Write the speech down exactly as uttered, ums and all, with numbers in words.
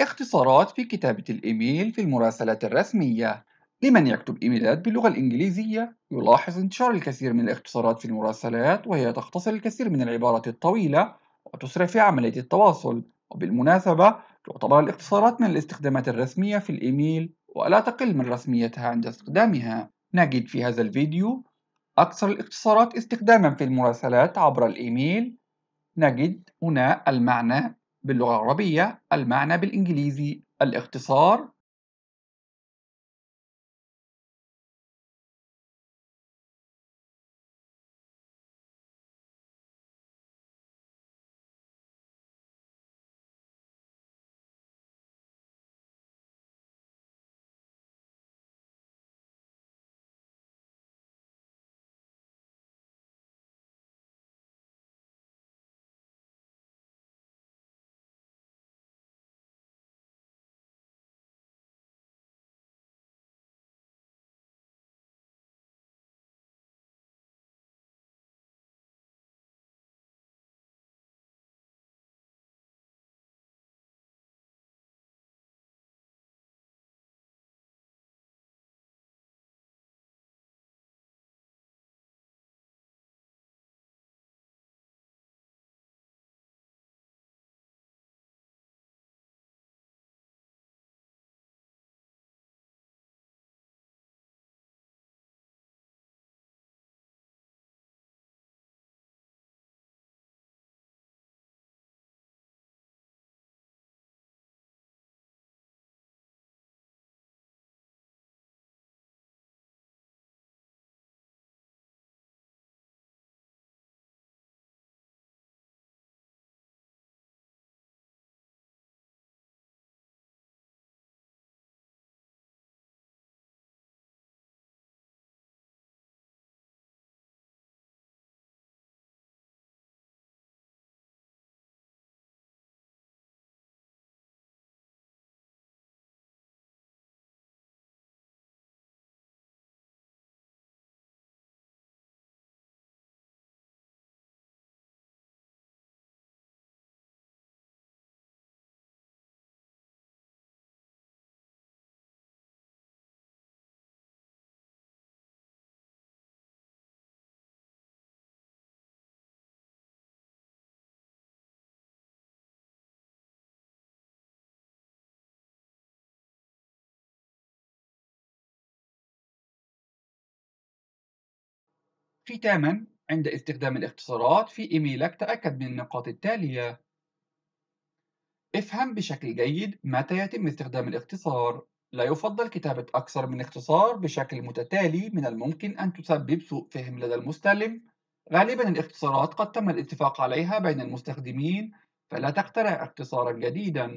اختصارات في كتابة الإيميل في المراسلات الرسمية. لمن يكتب إيميلات باللغة الإنجليزية، يلاحظ انتشار الكثير من الاختصارات في المراسلات، وهي تختصر الكثير من العبارات الطويلة وتسرع في عملية التواصل. وبالمناسبة تعتبر الاختصارات من الاستخدامات الرسمية في الإيميل، ولا تقل من رسميتها عند استخدامها. نجد في هذا الفيديو أكثر الاختصارات استخداماً في المراسلات عبر الإيميل. نجد هنا المعنى باللغة العربية، المعنى بالإنجليزي، الاختصار، ختاماً، عند استخدام الاختصارات في إيميلك تأكد من النقاط التالية. افهم بشكل جيد متى يتم استخدام الاختصار. لا يفضل كتابة أكثر من اختصار بشكل متتالي، من الممكن أن تسبب سوء فهم لدى المستلم. غالباً الاختصارات قد تم الاتفاق عليها بين المستخدمين، فلا تخترع اختصاراً جديداً.